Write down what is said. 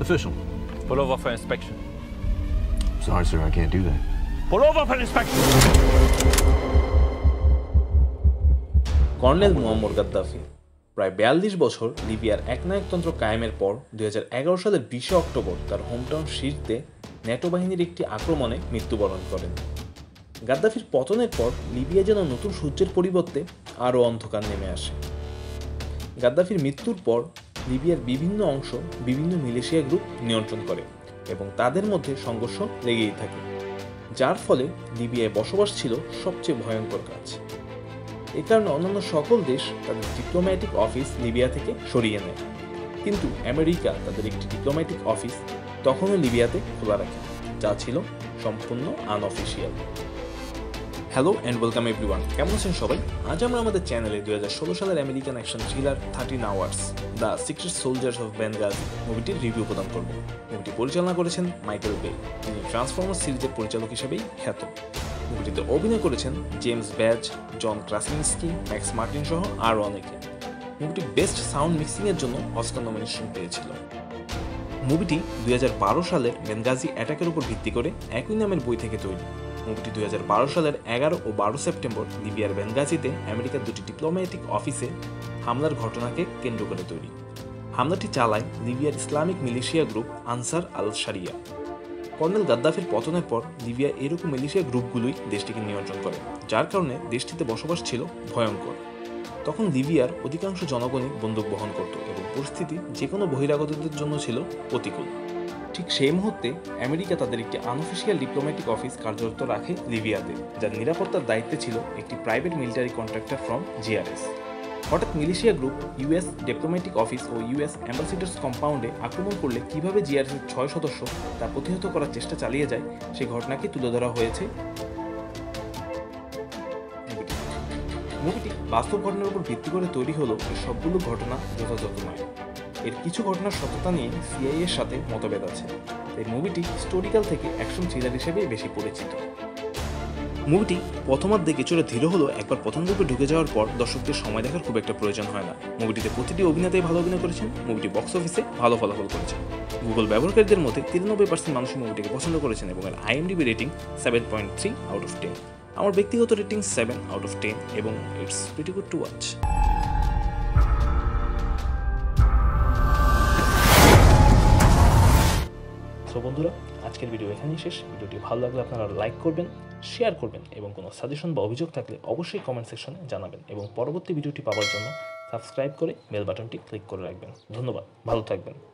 Official. Pull over for inspection. Sorry, sir, I can't do that. Pull over for inspection! Colonel Muammar Gaddafi প্রায় ৪২ বছর লিবিয়ার একনায়কতন্ত্র কায়েমের পর ২০১১ সালের ২০শে অক্টোবর তার হোমটাউন সিরতে ন্যাটো বাহিনীর একটি আক্রমণে মৃত্যুবরণ করেন। গাদ্দাফির পতনের পর লিবিয়া যেন নতুন সূর্যের পরিবর্তে আরও অন্ধকার নেমে আসে। গাদ্দাফির মৃত্যুর পর লিবিয়ার বিভিন্ন অংশ বিভিন্ন মিলিশিয়া গ্রুপ নিয়ন্ত্রণ করে এবং তাদের মধ্যে সংঘর্ষ লেগেই থাকে, যার ফলে লিবিয়ায় বসবাস ছিল সবচেয়ে ভয়ঙ্কর কাজ। এ কারণে অন্যান্য সকল দেশ তাদের ডিপ্লোম্যাটিক অফিস লিবিয়া থেকে সরিয়ে নেয়, কিন্তু আমেরিকা তাদের একটি ডিপ্লোম্যাটিক অফিস তখনও লিবিয়াতে খোলা রাখে, যা ছিল সম্পূর্ণ unofficial. Hello and welcome everyone, কেমন আছেন সবাই? আজ আমরা আমাদের চ্যানেলে ২০১৬ সালের American action thriller 13 Hours the secret soldiers of Benghazi মুভিটির রিভিউ প্রদান করব। মুভিটি পরিচালনা করেছেন মাইকেল বে, যিনি ট্রান্সফর্মার্স সিরিজের পরিচালক হিসেবেই খ্যাত। মুভিটিতে অভিনয় করেছেন James Badge, John Krasinski, Max Martin সহ আরও অনেকে। মুভিটি বেস্ট সাউন্ড মিক্সিংয়ের জন্য অস্কার নমিনেশন পেয়েছিল। মুভিটি ২০১২ সালের বেনগাজি অ্যাটাকের উপর ভিত্তি করে একই নামের বই থেকে তৈরি। মুভিটি ২০১২ সালের ১১ ও ১২ সেপ্টেম্বর লিবিয়ার বেনগাজিতে আমেরিকার দুটি ডিপ্লোম্যাটিক অফিসে হামলার ঘটনাকে কেন্দ্র করে তৈরি। হামলাটি চালায় লিবিয়ার Islamic militia group Ansar al Sharia. Colonel গাদ্দাফির পতনের পর লিবিয়া এরকম মিলিশিয়া গ্রুপগুলোই দেশটিকে নিয়ন্ত্রণ করে, যার কারণে দেশটিতে বসবাস ছিল ভয়ঙ্কর। তখন লিবিয়ার অধিকাংশ জনগণই বন্দুক বহন করত এবং পরিস্থিতি যে কোনো বহিরাগতদের জন্য ছিল প্রতিকূল। ঠিক সেই মুহূর্তে আমেরিকা তাদের একটি আনঅফিসিয়াল ডিপ্লোম্যাটিক অফিস কার্যরত রাখে লিবিয়াতে, যার নিরাপত্তার দায়িত্বে ছিল একটি private military contractor from GRS. হঠাৎ militia group US diplomatic office ও ইউএস অ্যাম্বাসিডার্স কম্পাউন্ডে আক্রমণ করলে কীভাবে জিআরএসের ৬ সদস্য তা প্রতিহত করার চেষ্টা চালিয়ে যায়, সেই ঘটনাকে তুলে ধরা হয়েছে। মুভিটি বাস্তব ঘটনার উপর ভিত্তি করে তৈরি হলো। এর সবগুলো ঘটনা যথাযথ নয়, এর কিছু ঘটনার সত্যতা নিয়ে সিআইএর সাথে মতভেদ আছে। এই মুভিটি হিস্টোরিক্যাল থেকে অ্যাকশন থ্রিলার হিসেবে বেশি পরিচিত। মুভিটি প্রথমার্ধে কিছুটা ধীর হলেও একবার প্রথম রূপে ঢুকে যাওয়ার পর দর্শকদের সময় দেখার খুব একটা প্রয়োজন হয় না। মুভিটিতে প্রতিটি অভিনেতাই ভালো অভিনয় করেছেন। মুভিটি বক্স অফিসে ভালো ফলাফল করেছে। গুগল ব্যবহারকারীদের মধ্যে 93% মানুষ মুভিটিকে পছন্দ করেছেন এবং এর আইএমডিবি রেটিং 7.3/10। আমার ব্যক্তিগত রেটিং 7/10 এবং it's pretty good to watch. So বন্ধুরা, আজকের ভিডিও এখানেই শেষ। ভিডিওটি ভালো লাগলে আপনারা লাইক করবেন, শেয়ার করবেন এবং কোনো সাজেশন বা অভিযোগ থাকলে অবশ্যই কমেন্ট সেকশনে জানাবেন এবং পরবর্তী ভিডিওটি পাওয়ার জন্য সাবস্ক্রাইব করে বেল বাটনটি ক্লিক করে রাখবেন। ধন্যবাদ, ভালো থাকবেন।